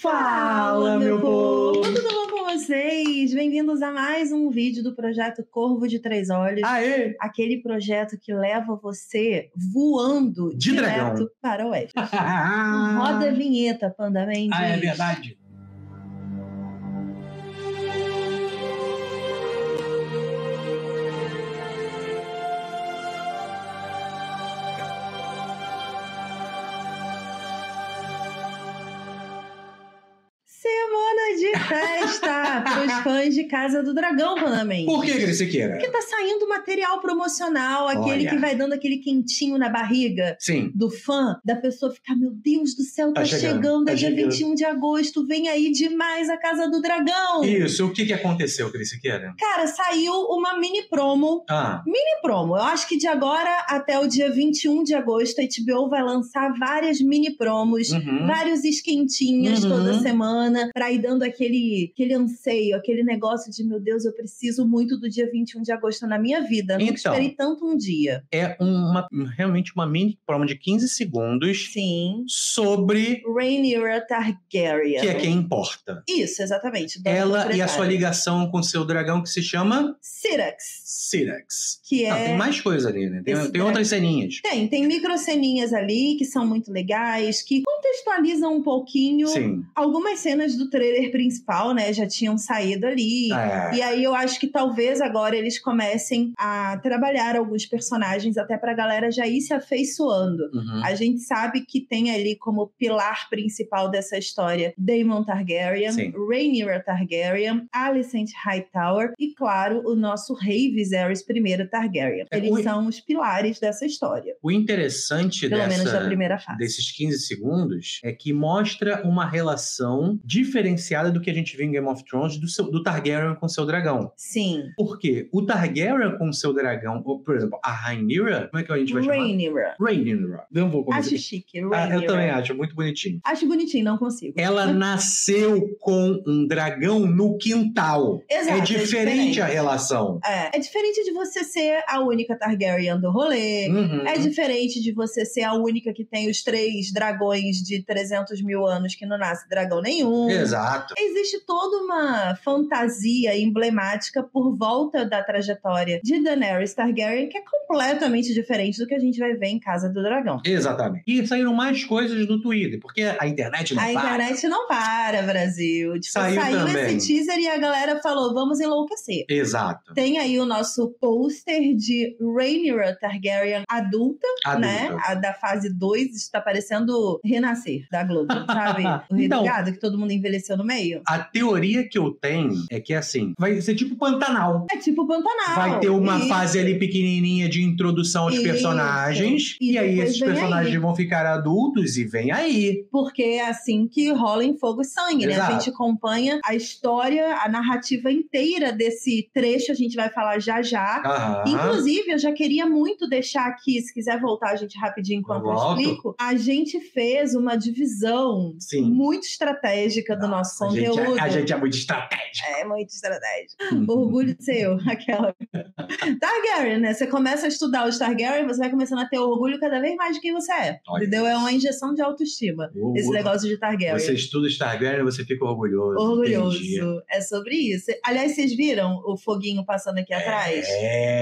Fala, meu povo! Tudo bom com vocês? Bem-vindos a mais um vídeo do projeto Corvo de Três Olhos. Aê! Aquele projeto que leva você voando de direto dragão para o oeste. Roda a vinheta, Panda Mendes. Ah, é verdade. Festa para os fãs de Casa do Dragão, também. Por que, Cris Siqueira? Porque tá saindo material promocional, aquele que vai dando aquele quentinho na barriga. Sim. Do fã, da pessoa ficar, meu Deus do céu, tá chegando, é dia 21 de agosto, vem aí demais a Casa do Dragão. Isso, o que aconteceu, Cris Siqueira? Cara, saiu uma mini promo. Mini promo, eu acho que de agora até o dia 21 de agosto, a HBO vai lançar várias mini promos, vários esquentinhos toda semana, pra ir dando aquele anseio, aquele negócio de, meu Deus, eu preciso muito do dia 21 de agosto na minha vida. Nunca esperei tanto um dia. É realmente uma mini promo de 15 segundos. Sim. Sobre Rhaenyra Targaryen. Que é quem importa. Isso, exatamente. Ela e a sua ligação com seu dragão que se chama... Syrax. Que é... tem mais coisa ali, né? Tem outras ceninhas. Tem microceninhas ali que são muito legais, que contextualizam um pouquinho. Sim. Algumas cenas do trailer principal, né, já tinham saído ali. E aí eu acho que talvez agora eles comecem a trabalhar alguns personagens até pra galera já ir se afeiçoando. A gente sabe que tem ali como pilar principal dessa história Daemon Targaryen, Rhaenyra Targaryen, Alicent Hightower e, claro, o nosso rei Viserys I Targaryen. Eles são os pilares dessa história. O interessante pelo menos da primeira fase, desses 15 segundos, é que mostra uma relação diferenciada do que a gente viu em Game of Thrones, do Targaryen com seu dragão. Sim. Por quê? O Targaryen com seu dragão, ou, por exemplo, a Rhaenyra, como é que a gente vai chamar? Rhaenyra. Não vou começar. Acho chique, Rhaenyra. Eu também acho, muito bonitinho. Acho bonitinho, não consigo. Ela nasceu com um dragão no quintal. Exato. É diferente a relação. É diferente de você ser a única Targaryen do rolê, é diferente de você ser a única que tem os 3 dragões de 300 mil anos que não nasce dragão nenhum. Exato. Existe toda uma fantasia emblemática por volta da trajetória de Daenerys Targaryen, que é completamente diferente do que a gente vai ver em Casa do Dragão. Exatamente. E saíram mais coisas no Twitter, porque a internet não para. A internet não para, Brasil. Tipo, saiu esse teaser e a galera falou, vamos enlouquecer. Exato. Tem aí o nosso pôster de Rhaenyra Targaryen adulta, né? A da fase 2, está parecendo Renascer, da Globo, sabe? O Rei do Gado, que todo mundo envelheceu no meio. A teoria que eu tenho é que, assim, vai ser tipo Pantanal. É tipo Pantanal. Vai ter uma fase ali pequenininha de introdução aos personagens. E aí esses personagens vão ficar adultos e vem aí. Porque é assim que rola em Fogo e Sangue, né? A gente acompanha a história, a narrativa inteira desse trecho. A gente vai falar já já. Inclusive, eu já queria muito deixar aqui, se quiser voltar a gente rapidinho enquanto eu explico. A gente fez uma divisão muito estratégica do nosso conteúdo. A gente é muito estratégico. É muito estratégico. Orgulho de ser eu, aquela. Targaryen, né? Você começa a estudar os Targaryen, você vai começando a ter orgulho cada vez mais de quem você é. Olha, entendeu? É uma injeção de autoestima, esse negócio de Targaryen. Você estuda os Targaryen, você fica orgulhoso. Orgulhoso. É sobre isso. Aliás, vocês viram o foguinho passando aqui atrás?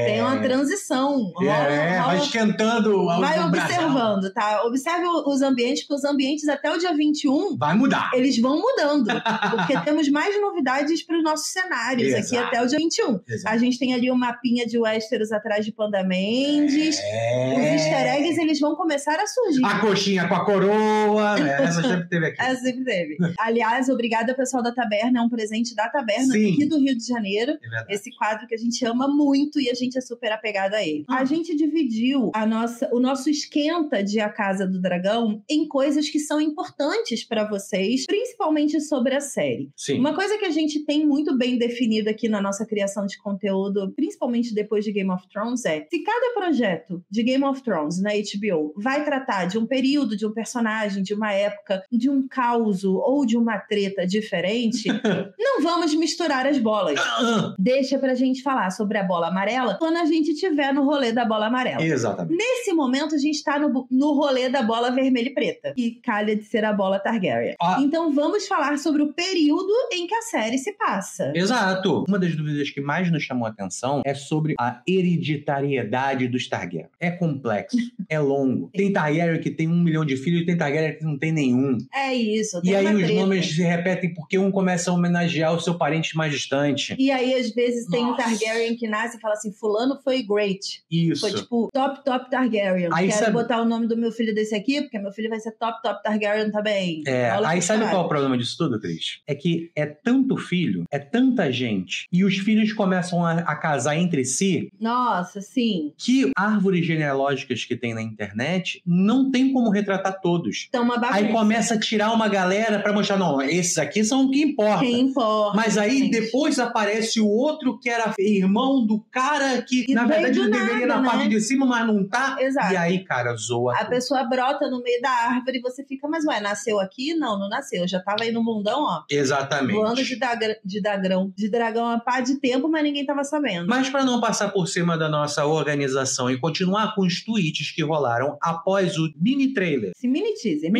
Tem uma transição. Rola, vai esquentando. Vai observando, tá? Observe os ambientes, porque os ambientes até o dia 21... vai mudar. Eles vão mudando. Porque temos mais novidades para os nossos cenários aqui até o dia 21. A gente tem ali um mapinha de Westeros atrás de Panda Mendes. Os easter eggs, eles vão começar a surgir. A coxinha com a coroa. Essa sempre teve aqui. Essa sempre teve. Aliás, obrigada, pessoal da Taberna. É um presente da Taberna aqui do Rio de Janeiro. É esse quadro que a gente ama muito e a gente é super apegado a ele. A gente dividiu o nosso esquenta de A Casa do Dragão em coisas que são importantes para vocês, principalmente sobre a série. Uma coisa que a gente tem muito bem definido aqui na nossa criação de conteúdo, principalmente depois de Game of Thrones, é se cada projeto de Game of Thrones na HBO vai tratar de um período, de um personagem, de uma época, de um caos ou de uma treta diferente, não vamos misturar as bolas. Deixa pra gente falar sobre a bola amarela quando a gente estiver no rolê da bola amarela. Exatamente. Nesse momento, a gente tá no rolê da bola vermelha e preta. E calha de ser a bola Targaryen. Ah. Então, vamos falar sobre o período em que a série se passa. Exato. Uma das dúvidas que mais nos chamou a atenção é sobre a hereditariedade dos Targaryen. É complexo, é longo. Tem Targaryen que tem 1 milhão de filhos, tem Targaryen que não tem nenhum. É isso. E aí os nomes se repetem porque um começa a homenagear o seu parente mais distante. E aí, às vezes, tem um Targaryen que nasce e fala assim, fulano foi great. Isso. Foi tipo, top Targaryen. Aí quero botar o nome do meu filho desse aqui, porque meu filho vai ser top Targaryen também. É, aí sabe qual é o problema disso tudo, Cris? É que é tanto filho, é tanta gente, e os filhos começam a casar entre si. Nossa, sim. Que árvores genealógicas que tem na internet não tem como retratar todos. Então, uma bagunça. Aí começa a tirar uma galera pra mostrar, não, esses aqui são o que importa. Quem importa. Mas aí depois aparece o outro que era irmão do cara que, e na verdade, ele deveria na parte de cima, mas não tá. Exato. E aí, cara, zoa. A pessoa brota no meio da árvore e você fica, mas ué, nasceu aqui? Não, não nasceu. Já tava aí no mundão, ó. Exatamente. Voando de dragão a pá de tempo, mas ninguém tava sabendo. Mas pra não passar por cima da nossa organização e continuar com os tweets que rolaram após o mini trailer. Esse mini teaser.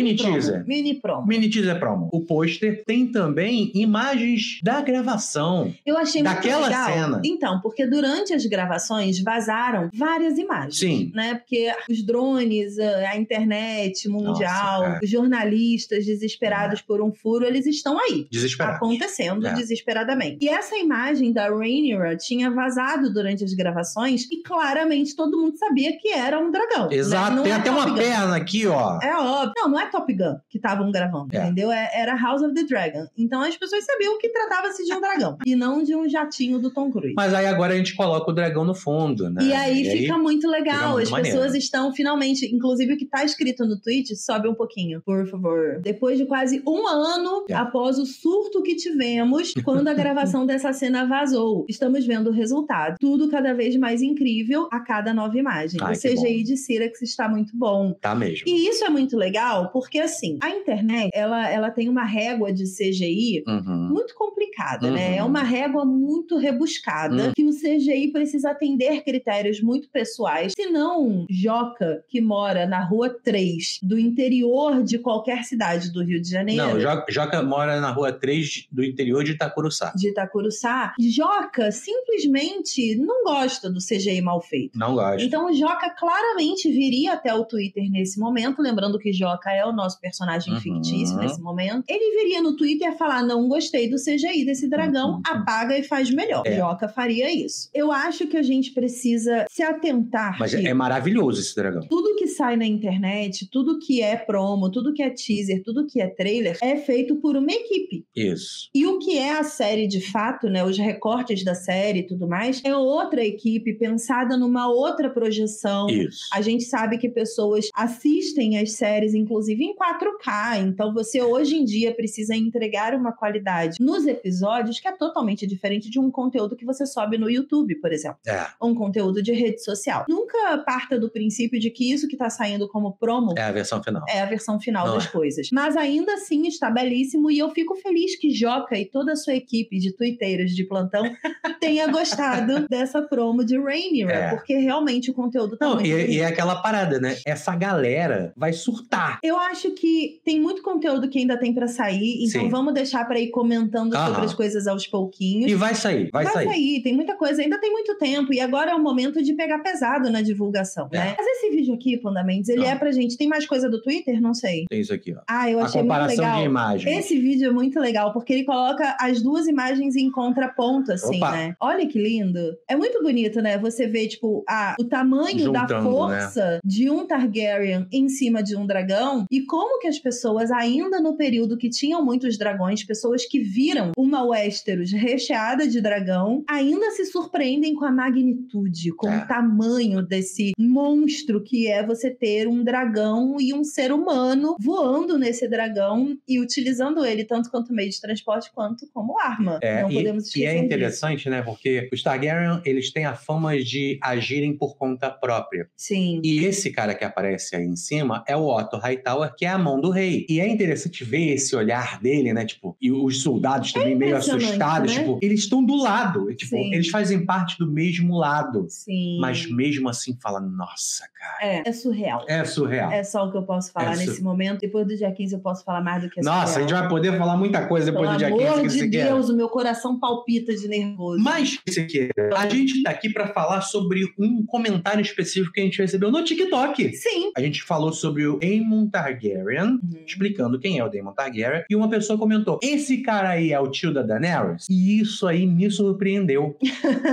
Mini teaser promo. O pôster tem também imagens da gravação. Eu achei muito legal. Daquela cena. Então, porque durante as gravações vazaram várias imagens. Sim. Né? Porque os drones, a internet mundial, nossa, os jornalistas desesperados por um furo, eles estão aí. Desesperados. Acontecendo desesperadamente. E essa imagem da Rhaenyra tinha vazado durante as gravações e claramente todo mundo sabia que era um dragão. Exato. Né? Tem até uma perna aqui, ó. É óbvio. Não é Top Gun que estavam gravando, entendeu? Era House of the Dragon. Então as pessoas sabiam que tratava-se de um dragão e não de um jatinho do Tom Cruise. Mas aí agora a gente coloca o dragão no fundo, né? E aí fica muito legal. As pessoas estão finalmente... Inclusive o que tá escrito no tweet, sobe um pouquinho, por favor. Depois de quase um ano após o surto que tivemos quando a gravação dessa cena vazou. Estamos vendo o resultado. Tudo cada vez mais incrível a cada nova imagem. Ai, o CGI de Syrax está muito bom. Tá mesmo. E isso é muito legal porque, assim, a internet, ela tem uma régua de CGI muito complicada, né? É uma régua muito rebuscada que o CGI precisa atender critérios muito pessoais. Senão, Joca, que mora na Rua 3 do interior de qualquer cidade do Rio de Janeiro... Não, Joca mora na Rua 3 do interior de Itacuruçá. De Itacuruçá. Joca simplesmente não gosta do CGI mal feito. Não gosta. Então, Joca claramente viria até o Twitter nesse momento, lembrando que Joca é o nosso personagem fictício nesse momento. Ele viria no Twitter falar, não gostei do CGI desse dragão, apaga e faz melhor. É. Joca faria isso. Eu acho que a gente precisa se atentar. Mas é maravilhoso esse dragão. Tudo que sai na internet, tudo que é promo, tudo que é teaser, tudo que é trailer, é feito por uma equipe. Isso. E o que é a série de fato, né, os recortes da série e tudo mais, é outra equipe pensada numa outra projeção. Isso. A gente sabe que pessoas assistem as séries, inclusive, em 4K. Então, você hoje em dia precisa entregar uma qualidade nos episódios que é totalmente diferente de um conteúdo que você sobe no YouTube, por exemplo. É. Um conteúdo de rede social. Nunca parta do princípio de que isso que tá saindo como promo... é a versão final. É a versão final das coisas. Mas ainda assim está belíssimo e eu fico feliz que Joca e toda a sua equipe de twitteiros de plantão tenha gostado dessa promo de Rhaenyra, porque realmente o conteúdo tá muito bonito. E é aquela parada, né? Essa galera vai surtar. Eu acho que tem muito conteúdo que ainda tem pra sair, então vamos deixar pra ir comentando sobre as coisas aos pouquinhos. E vai sair, vai sair. Tem muita coisa, ainda tem muito tempo e agora é o momento de pegar pesado na divulgação, né? Mas esse vídeo aqui, Panda Mendes, ele é pra gente. Tem mais coisa do Twitter? Não sei. Tem isso aqui, ó. Ah, eu achei muito legal. De imagens. Esse vídeo é muito legal, porque ele coloca as duas imagens em contraponto, assim, né? Olha que lindo. É muito bonito, né? Você vê, tipo, o tamanho da força de um Targaryen em cima de um dragão e como que as pessoas, ainda no período que tinham muitos dragões, pessoas que viram o uma Westeros recheada de dragão, ainda se surpreendem com a magnitude, com o tamanho desse monstro que é você ter um dragão e um ser humano voando nesse dragão e utilizando ele tanto quanto meio de transporte quanto como arma. Não podemos esquecer. E é interessante, né? Porque os Targaryen, eles têm a fama de agirem por conta própria. Sim. E esse cara que aparece aí em cima é o Otto Hightower, que é a mão do rei. E é interessante ver esse olhar dele, né? Tipo, e os soldados também meio assustados, né? Tipo, eles estão do lado. Tipo, eles fazem parte do mesmo lado. Sim. Mas mesmo assim fala, nossa, cara. É surreal. É surreal. É só o que eu posso falar nesse momento. Depois do dia 15 eu posso falar mais do que surreal. Nossa, a gente vai poder falar muita coisa depois do dia 15. Pelo amor de Deus, o meu coração palpita de nervoso. Mas, a gente tá aqui pra falar sobre um comentário específico que a gente recebeu no TikTok. Sim. A gente falou sobre o Daemon Targaryen, explicando quem é o Daemon Targaryen, e uma pessoa comentou, esse cara aí é o tio da Daenerys? E isso aí me surpreendeu.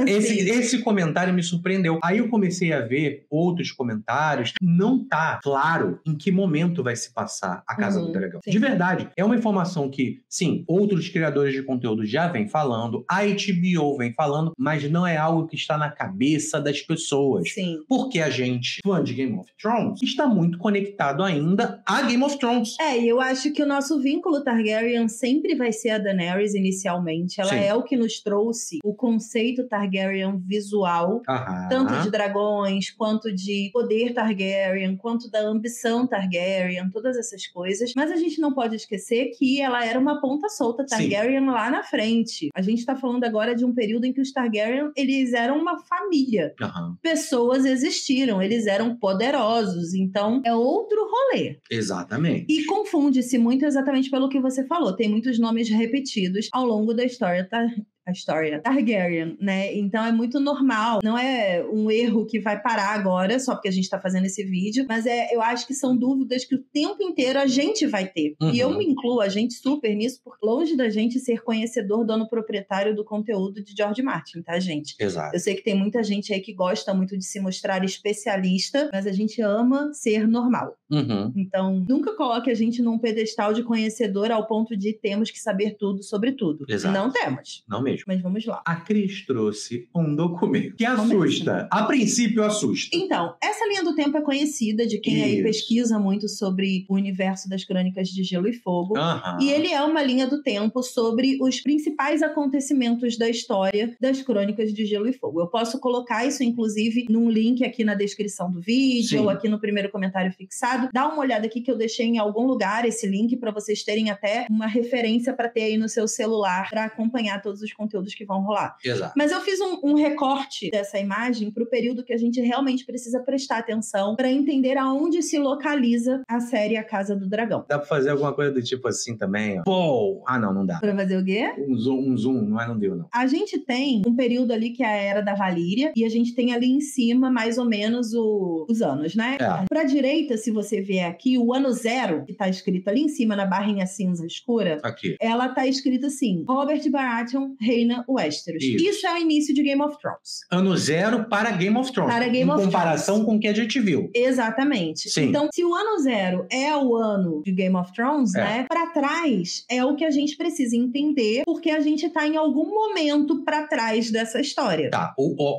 esse comentário me surpreendeu. Aí eu comecei a ver outros comentários. Não tá claro em que momento vai se passar a Casa do Dragão. Sim. De verdade, é uma informação que, sim, outros criadores de conteúdo já vêm falando, a HBO vem falando, mas não é algo que está na cabeça das pessoas. Sim. Porque a gente, fã de Game of Thrones, está muito conectado ainda a Game of Thrones. E eu acho que o nosso vínculo Targaryen sempre vai ser a Daenerys inicialmente. Ela é o que nos trouxe o conceito Targaryen visual, tanto de dragões, quanto de poder Targaryen, quanto da ambição Targaryen, todas essas coisas. Mas a gente não pode esquecer que ela era uma ponta solta Targaryen lá na frente. A gente tá falando agora de um período em que os Targaryen, eles eram uma família. Pessoas existiram, eles eram poderosos. Então, é outro rolê. Exatamente. E confunde-se muito exatamente pelo que você falou. Tem muitos nomes repetidos ao longo da história, tá? A história Targaryen, né? Então é muito normal. Não é um erro que vai parar agora, só porque a gente tá fazendo esse vídeo. Mas eu acho que são dúvidas que o tempo inteiro a gente vai ter. E eu me incluo, a gente super nisso, por longe da gente ser conhecedor, dono proprietário do conteúdo de George Martin, tá, gente? Exato. Eu sei que tem muita gente aí que gosta muito de se mostrar especialista, mas a gente ama ser normal. Então, nunca coloque a gente num pedestal de conhecedor ao ponto de temos que saber tudo sobre tudo. Exato. Não temos. Não mesmo. Mas vamos lá. A Cris trouxe um documento que assusta. A princípio assusta. Então, essa linha do tempo é conhecida de quem aí pesquisa muito sobre o universo das Crônicas de Gelo e Fogo. E ele é uma linha do tempo sobre os principais acontecimentos da história das Crônicas de Gelo e Fogo. Eu posso colocar isso, inclusive, num link aqui na descrição do vídeo, ou aqui no primeiro comentário fixado. Dá uma olhada aqui que eu deixei em algum lugar esse link para vocês terem até uma referência para ter aí no seu celular para acompanhar todos os conteúdos que vão rolar. Exato. Mas eu fiz um recorte dessa imagem pro período que a gente realmente precisa prestar atenção pra entender aonde se localiza a série A Casa do Dragão. Dá pra fazer alguma coisa do tipo assim também? Ó. Pô! Ah, não dá. Pra fazer o quê? Um zoom, mas não deu, não. A gente tem um período ali que é a Era da Valíria e a gente tem ali em cima mais ou menos os anos, né? Pra direita, se você vier aqui, o ano zero, que tá escrito ali em cima na barrinha cinza escura, aqui. Ela tá escrita assim, Robert Baratheon reina Westeros. Isso é o início de Game of Thrones. Ano zero para Game of Thrones. Para Game of Thrones. Em comparação com o que a gente viu. Exatamente. Sim. Então, se o ano zero é o ano de Game of Thrones, né? Pra trás é o que a gente precisa entender, porque a gente tá em algum momento pra trás dessa história. Tá.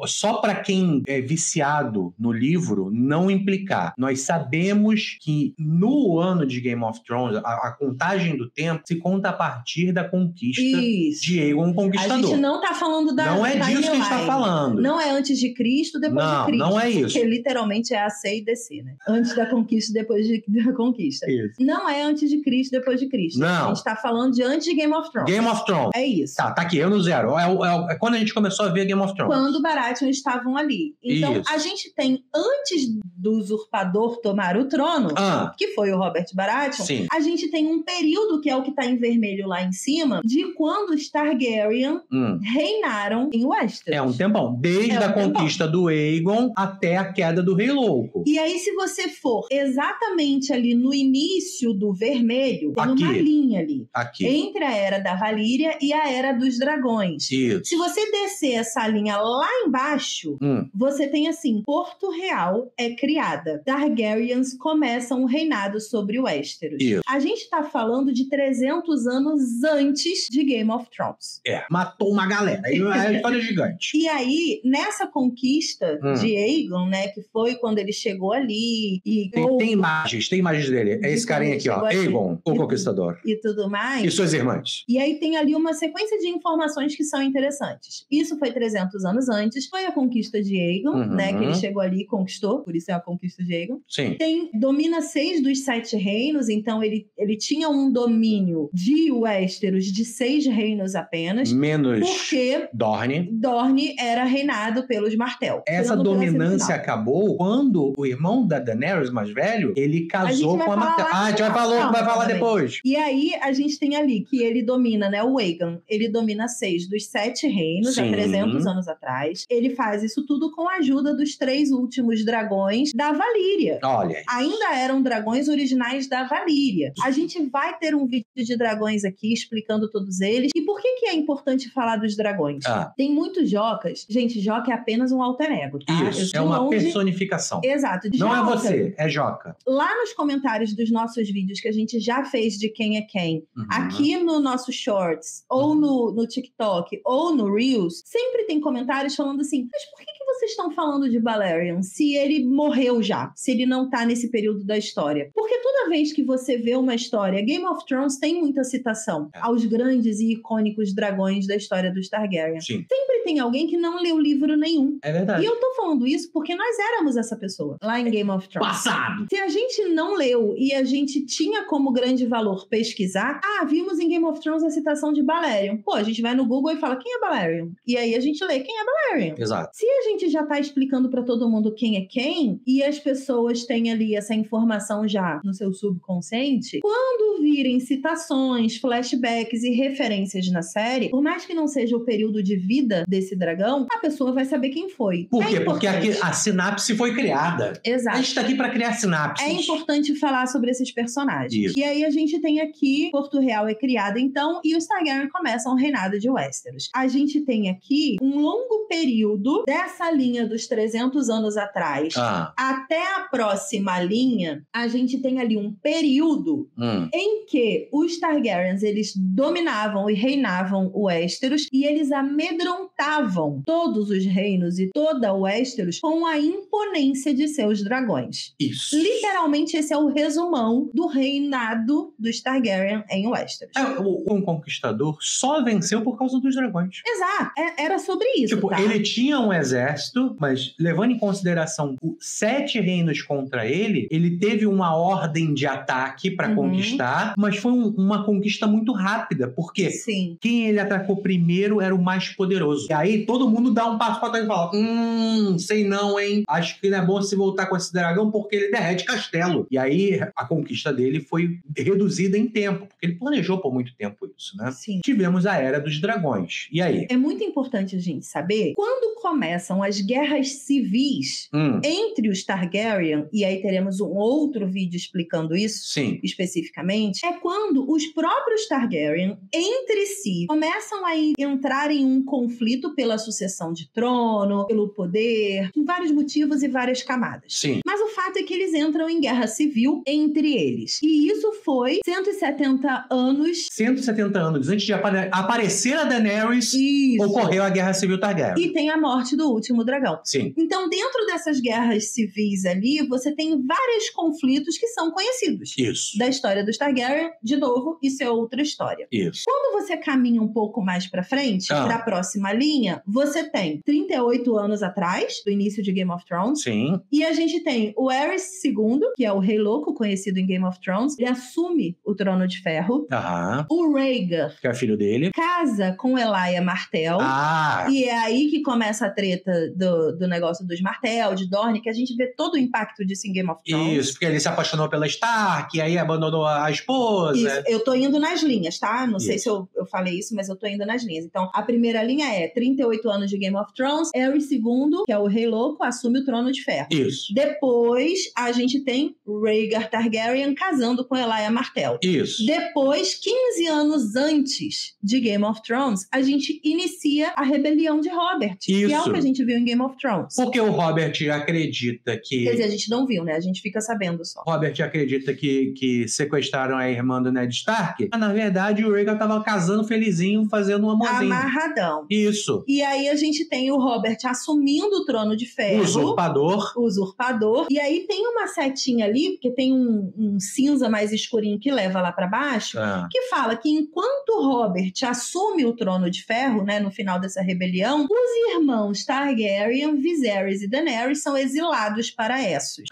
Só pra quem é viciado no livro, não implicar. Nós sabemos que no ano de Game of Thrones, a contagem do tempo se conta a partir da conquista de Aegon com a gente não tá falando da... Não é disso que a gente tá falando. Não é antes de Cristo, depois de Cristo. Não, é isso. Porque literalmente é AC e DC, né? Antes da conquista, depois da conquista. Isso. Não é antes de Cristo, depois de Cristo. Não. A gente tá falando de antes de Game of Thrones. Game of Thrones. É isso. Tá aqui, ano zero. É quando a gente começou a ver Game of Thrones. Quando Baratheon estavam ali. Então, isso. A gente tem, antes do usurpador tomar o trono, que foi o Robert Baratheon, a gente tem um período, que é o que tá em vermelho lá em cima, de quando os Targaryen Targaryen reinaram em Westeros. É um tempão. Desde a conquista do Aegon até a queda do Rei Louco. E aí, se você for exatamente ali no início do vermelho, tem uma linha ali. Aqui. Entre a Era da Valíria e a Era dos Dragões. Isso. Se você descer essa linha lá embaixo, você tem assim, Porto Real é criada. Targaryens começam o reinado sobre Westeros. Isso. A gente tá falando de 300 anos antes de Game of Thrones. É, matou uma galera. A história é gigante. E aí, nessa conquista de Aegon, né, que foi quando ele chegou ali e... Tem imagens dele. É esse carinha aqui, ó. Aegon, o Conquistador. E tudo mais. E suas irmãs. E aí tem ali uma sequência de informações que são interessantes. Isso foi 300 anos antes. Foi a conquista de Aegon, né, que ele chegou ali e conquistou. Por isso é a conquista de Aegon. Sim. Domina 6 dos 7 reinos, então ele tinha um domínio de Westeros de 6 reinos apenas. Menos... Porque... Dorne era reinado pelos Martel. Essa dominância acabou quando o irmão da Daenerys, mais velho, ele casou com a Martel. A gente vai falar depois. E aí, a gente tem ali que ele domina, né? O Aegon, ele domina 6 dos 7 reinos, há 300 anos atrás. Ele faz isso tudo com a ajuda dos 3 últimos dragões da Valíria. Olha. Ainda eram dragões originais da Valíria. A gente vai ter um vídeo de dragões aqui, explicando todos eles. E por que é importante falar dos dragões? Tem muitos jocas. Gente, joca é apenas um alter ego, tá? Isso, é uma personificação. Exato. Não é você, é joca. Lá nos comentários dos nossos vídeos que a gente já fez de quem é quem, aqui no nosso Shorts, ou no TikTok, ou no Reels, sempre tem comentários falando assim, mas por que vocês estão falando de Balerion se ele morreu já? Se ele não tá nesse período da história? Porque toda vez que você vê uma história, Game of Thrones tem muita citação aos grandes e icônicos dragões da história dos Targaryen. Sim. Sempre tem alguém que não leu livro nenhum. É verdade. E eu tô falando isso porque nós éramos essa pessoa lá em Game of Thrones. Passado! Se a gente não leu e a gente tinha como grande valor pesquisar, vimos em Game of Thrones a citação de Balerion. Pô, a gente vai no Google e fala, quem é Balerion? E aí a gente lê, quem é Balerion? Exato. Se a gente já tá explicando pra todo mundo quem é quem, e as pessoas têm ali essa informação já no seu subconsciente, quando virem citações, flashbacks e referências na série, por mais que não seja o período de vida desse dragão, a pessoa vai saber quem foi. Por quê? Porque a sinapse foi criada. Exato. A gente tá aqui pra criar sinapses. É importante falar sobre esses personagens. Isso. E aí a gente tem aqui, Porto Real é criada então, e os Targaryen começam o reinado de Westeros. A gente tem aqui um longo período dessa linha dos 300 anos atrás até a próxima linha, a gente tem ali um período em que os Targaryens, eles dominavam e reinavam Westeros e eles amedrontavam todos os reinos e toda Westeros com a imponência de seus dragões. Isso. Literalmente esse é o resumão do reinado dos Targaryen em Westeros. Um conquistador só venceu por causa dos dragões. Exato. Era sobre isso. Tipo, ele tinha um exército, mas levando em consideração os 7 reinos contra ele teve uma ordem de ataque pra conquistar, mas foi uma conquista muito rápida, porque quem ele atacou primeiro era o mais poderoso. E aí todo mundo dá um passo pra trás e fala, sei não, hein? Acho que não é bom se voltar com esse dragão porque ele derrete castelo. E aí a conquista dele foi reduzida em tempo, porque ele planejou por muito tempo isso, né? Sim. Tivemos a Era dos Dragões. E aí? É muito importante a gente saber quando começam as guerras civis entre os Targaryen, e aí teremos um outro vídeo explicando isso especificamente, é quando os próprios Targaryen, entre si, começam a entrar em um conflito pela sucessão de trono, pelo poder, com vários motivos e várias camadas. Sim. Mas o fato é que eles entram em guerra civil entre eles. E isso foi 170 anos... 170 anos antes de aparecer a Daenerys, ocorreu a Guerra Civil Targaryen. E tem a morte do último dragão. Sim. Então, dentro dessas guerras civis ali, você tem vários conflitos que são conhecidos. Isso. Da história dos Targaryen, de novo, isso é outra história. Isso. Quando você caminha um pouco mais pra frente, pra próxima linha, você tem 38 anos atrás, do início de Game of Thrones. Sim. E a gente tem o Aerys II, que é o Rei Louco, conhecido em Game of Thrones. Ele assume o Trono de Ferro. O Rhaegar, que é filho dele, casa com Elia Martell. E é aí que começa a treta do negócio dos Martel, de Dorne, que a gente vê todo o impacto disso em Game of Thrones. Isso, porque ele se apaixonou pela Stark, e aí abandonou a, esposa. Isso, eu tô indo nas linhas, tá? Não sei se eu falei isso, mas eu tô indo nas linhas. Então, a primeira linha é 38 anos de Game of Thrones, Aerys II, que é o Rei Louco, assume o Trono de Ferro. Isso. Depois, a gente tem Rhaegar Targaryen casando com Elia Martell. Isso. Depois, 15 anos antes de Game of Thrones, a gente inicia a rebelião de Robert. Isso. Que é o que a gente viu em Game of Thrones. Porque o Robert acredita que... Quer dizer, a gente não viu, né? A gente fica sabendo só. Robert acredita que sequestraram a irmã do Ned Stark. Mas, na verdade, o Rhaegar tava casando felizinho, fazendo um amorzinho. Amarradão. Isso. E aí a gente tem o Robert assumindo o Trono de Ferro. Usurpador. E aí tem uma setinha ali, porque tem um cinza mais escurinho que leva lá pra baixo, que fala que enquanto o Robert assume o Trono de Ferro, né, no final dessa rebelião, os irmãos Targaryen, Viserys e Daenerys são exilados para Essos.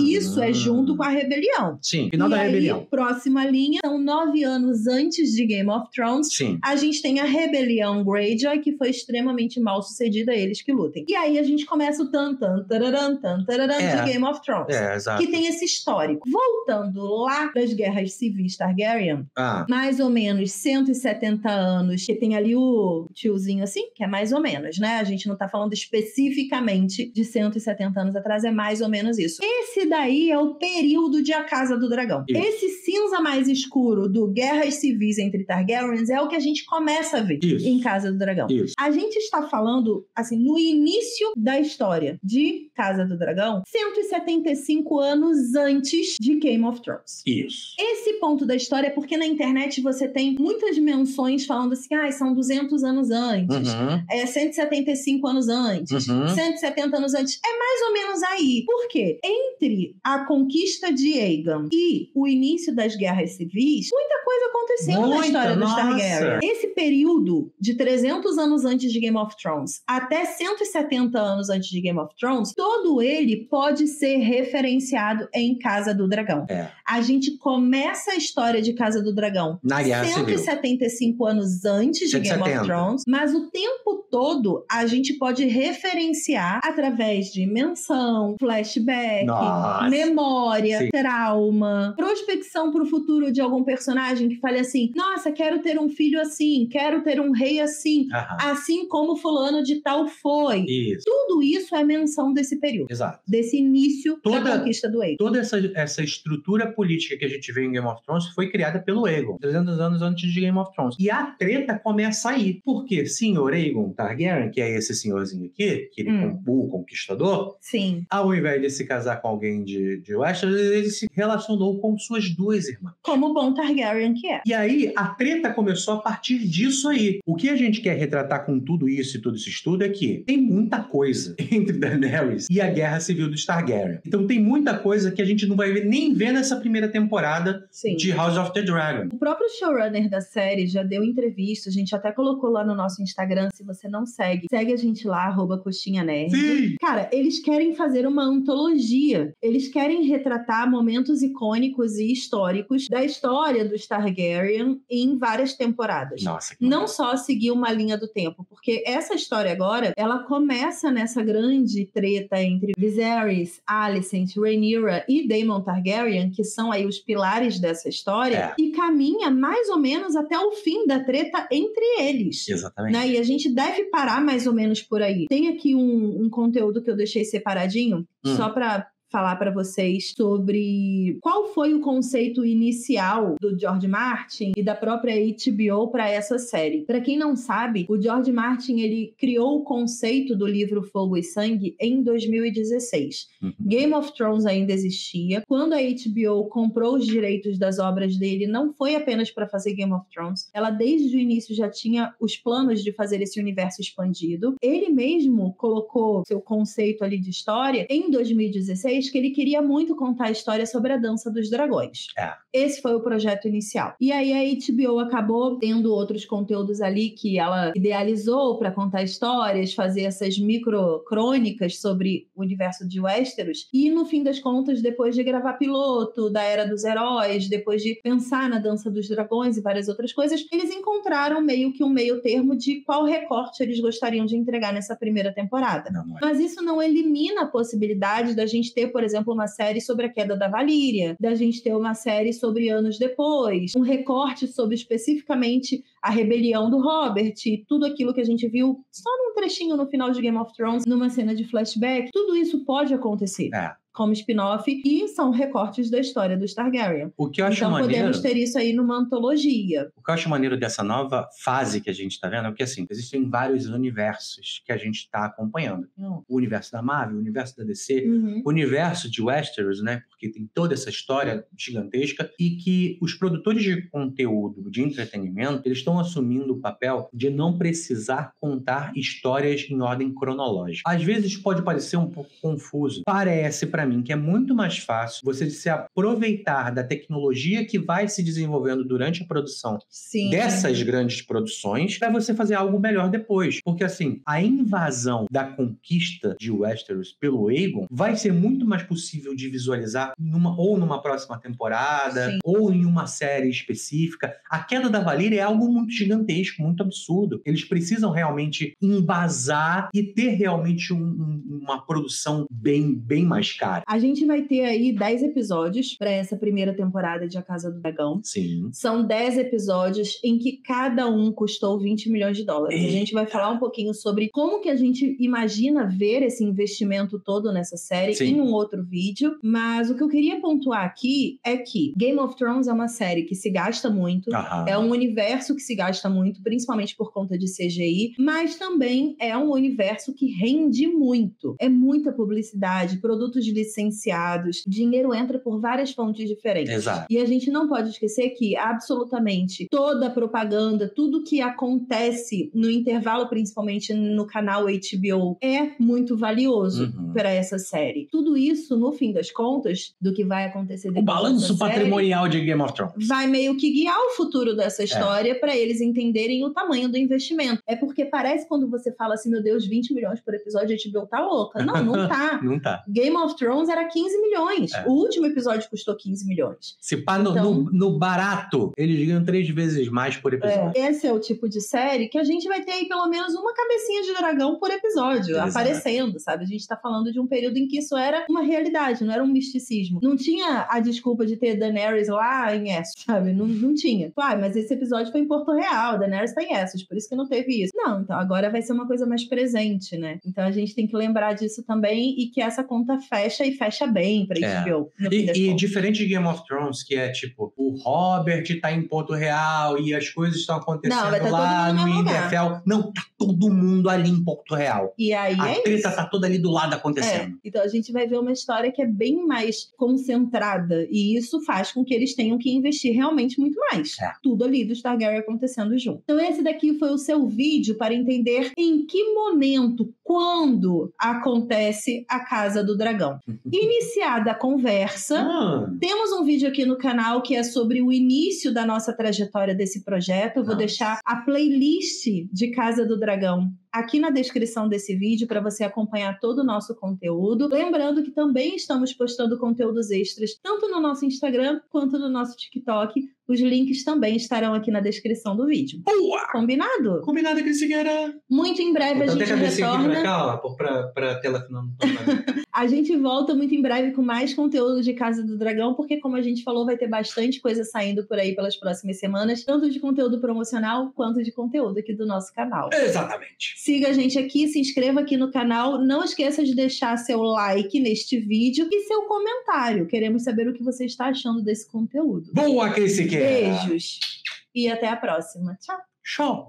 Isso é junto com a rebelião. Sim, final da rebelião. Próxima linha, são 9 anos antes de Game of Thrones. Sim. A gente tem a rebelião Greyjoy, que foi extremamente mal sucedida, eles que lutem. E aí a gente começa o tan-tan-tararam de Game of Thrones. É, exato. Que tem esse histórico. Voltando lá das guerras civis Targaryen, mais ou menos 170 anos, que tem ali o tiozinho assim, que é mais ou menos, né? A gente não tá falando especificamente de 170 anos atrás, é mais ou menos isso. Esse daí é o período de A Casa do Dragão. Isso. Esse cinza mais escuro do guerras civis entre Targaryens é o que a gente começa a ver em Casa do Dragão. Isso. A gente está falando, assim, no início da história de Casa do Dragão, 175 anos antes de Game of Thrones. Isso. Esse ponto da história é porque na internet você tem muitas menções falando assim, são 200 anos antes, 175 anos antes, 170 anos antes. É mais ou menos aí. Por quê? Entre a conquista de Aegon e o início das guerras civis, muita coisa aconteceu na história dos Targaryen. Esse período de 300 anos antes de Game of Thrones até 170 anos antes de Game of Thrones, todo ele pode ser referenciado em Casa do Dragão. É. A gente começa a história de Casa do Dragão na guerra 175 civil. Anos antes de Game of Thrones, mas o tempo todo a gente pode referenciar através de menção, flashback, memória, trauma, prospecção pro futuro de algum personagem que fale assim, nossa, quero ter um filho assim, quero ter um rei assim, assim como fulano de tal foi. Isso. Tudo isso é menção desse período. Exato. Desse início da conquista do Aegon. Toda essa estrutura política que a gente vê em Game of Thrones foi criada pelo Aegon, 300 anos antes de Game of Thrones. E a treta começa aí. Porque senhor Aegon Targaryen, que é esse senhorzinho aqui, que ele o conquistador, ao invés de se casar com alguém de Westeros, ele se relacionou com suas duas irmãs. Como bom Targaryen que é. E aí, a treta começou a partir disso aí. O que a gente quer retratar com tudo isso e todo esse estudo é que tem muita coisa entre Daenerys e a Guerra Civil dos Targaryen. Então tem muita coisa que a gente não vai nem ver nessa primeira temporada de House of the Dragon. O próprio showrunner da série já deu entrevista, a gente até colocou lá no nosso Instagram, se você não segue, segue a gente lá, @coxinhanerd. Sim. Cara, eles querem fazer uma antologia. Eles querem retratar momentos icônicos e históricos da história dos Targaryen em várias temporadas. Nossa, que não só seguir uma linha do tempo, porque essa história agora, ela começa nessa grande treta entre Viserys, Alicent, Rhaenyra e Daemon Targaryen, que são aí os pilares dessa história, e caminha mais ou menos até o fim da treta entre eles. Exatamente. Né? E a gente deve parar mais ou menos por aí. Tem aqui um conteúdo que eu deixei separadinho, só pra falar para vocês sobre qual foi o conceito inicial do George Martin e da própria HBO para essa série. Para quem não sabe, o George Martin, ele criou o conceito do livro Fogo e Sangue em 2016. Game of Thrones ainda existia. Quando a HBO comprou os direitos das obras dele, não foi apenas para fazer Game of Thrones. Ela desde o início já tinha os planos de fazer esse universo expandido. Ele mesmo colocou seu conceito ali de história em 2016, que ele queria muito contar a história sobre a Dança dos Dragões. Esse foi o projeto inicial. E aí a HBO acabou tendo outros conteúdos ali que ela idealizou para contar histórias, fazer essas micro-crônicas sobre o universo de Westeros. E no fim das contas, depois de gravar piloto da Era dos Heróis, depois de pensar na Dança dos Dragões e várias outras coisas, eles encontraram meio que um meio termo de qual recorte eles gostariam de entregar nessa primeira temporada. Mas isso não elimina a possibilidade da gente ter ter, por exemplo, uma série sobre a queda da Valíria, da gente ter uma série sobre anos depois, um recorte sobre especificamente a rebelião do Robert, tudo aquilo que a gente viu só num trechinho no final de Game of Thrones, numa cena de flashback, tudo isso pode acontecer. É. Como spin-off, e são recortes da história dos Targaryen. O que eu acho maneiro... Então podemos ter isso aí numa antologia. O que eu acho maneiro dessa nova fase que a gente tá vendo é que, assim, existem vários universos que a gente tá acompanhando. O universo da Marvel, o universo da DC, o universo de Westeros, né? Porque tem toda essa história gigantesca e que os produtores de conteúdo, de entretenimento, eles estão assumindo o papel de não precisar contar histórias em ordem cronológica. Às vezes pode parecer um pouco confuso. Parece pra mim que é muito mais fácil você se aproveitar da tecnologia que vai se desenvolvendo durante a produção dessas grandes produções para você fazer algo melhor depois. Porque, assim, a invasão da conquista de Westeros pelo Aegon vai ser muito mais possível de visualizar numa próxima temporada, ou em uma série específica. A queda da Valíria é algo muito gigantesco, muito absurdo. Eles precisam realmente embasar e ter realmente uma produção bem mais cara. A gente vai ter aí 10 episódios para essa primeira temporada de A Casa do Dragão. Sim. São 10 episódios em que cada um custou $20 milhões. A gente vai falar um pouquinho sobre como que a gente imagina ver esse investimento todo nessa série em um outro vídeo. Mas o que eu queria pontuar aqui é que Game of Thrones é uma série que se gasta muito. É um universo que se gasta muito, principalmente por conta de CGI. Mas também é um universo que rende muito. É muita publicidade, produtos de licenciados, dinheiro entra por várias fontes diferentes. Exato. E a gente não pode esquecer que absolutamente toda a propaganda, tudo que acontece no intervalo, principalmente no canal HBO, é muito valioso para essa série. Tudo isso, no fim das contas, do que vai acontecer depois. O balanço patrimonial de Game of Thrones vai meio que guiar o futuro dessa história para eles entenderem o tamanho do investimento. É porque parece quando você fala assim, meu Deus, 20 milhões por episódio, a HBO tá louca. Não, não tá. Não tá. Game of Thrones era 15 milhões. É. O último episódio custou 15 milhões. Se pá, então, no barato, eles ganham 3 vezes mais por episódio. É. Esse é o tipo de série que a gente vai ter aí pelo menos uma cabecinha de dragão por episódio, aparecendo, sabe? A gente tá falando de um período em que isso era uma realidade, não era um misticismo. Não tinha a desculpa de ter Daenerys lá em Essos, sabe? Não tinha. Ah, mas esse episódio foi em Porto Real, Daenerys tá em Essos, por isso que não teve isso. Não, então agora vai ser uma coisa mais presente, né? Então a gente tem que lembrar disso também e que essa conta fecha e fecha bem pra HBO. E diferente de Game of Thrones, que é tipo, o Robert tá em Porto Real e as coisas estão acontecendo lá no Winterfell. Não, tá todo mundo ali em Porto Real. E aí a treta tá toda ali do lado acontecendo. Então a gente vai ver uma história que é bem mais concentrada e isso faz com que eles tenham que investir realmente muito mais. Tudo ali do Targaryen acontecendo junto. Então esse daqui foi o seu vídeo para entender em que momento, quando acontece a Casa do Dragão. Iniciada a conversa, temos um vídeo aqui no canal que é sobre o início da nossa trajetória desse projeto. Eu vou deixar a playlist de Casa do Dragão aqui na descrição desse vídeo para você acompanhar todo o nosso conteúdo. Lembrando que também estamos postando conteúdos extras tanto no nosso Instagram quanto no nosso TikTok. Os links também estarão aqui na descrição do vídeo. Boa! Combinado? Combinado, Cris Figueira. Muito em breve então, a gente retorna. Aqui pra cá, ó, pra tela que não tá. A gente volta muito em breve com mais conteúdo de Casa do Dragão, porque como a gente falou, vai ter bastante coisa saindo por aí pelas próximas semanas, tanto de conteúdo promocional quanto de conteúdo aqui do nosso canal. Exatamente. Siga a gente aqui, se inscreva aqui no canal, não esqueça de deixar seu like neste vídeo e seu comentário. Queremos saber o que você está achando desse conteúdo. Boa, Cris Figueira. Beijos e até a próxima. Tchau. Tchau.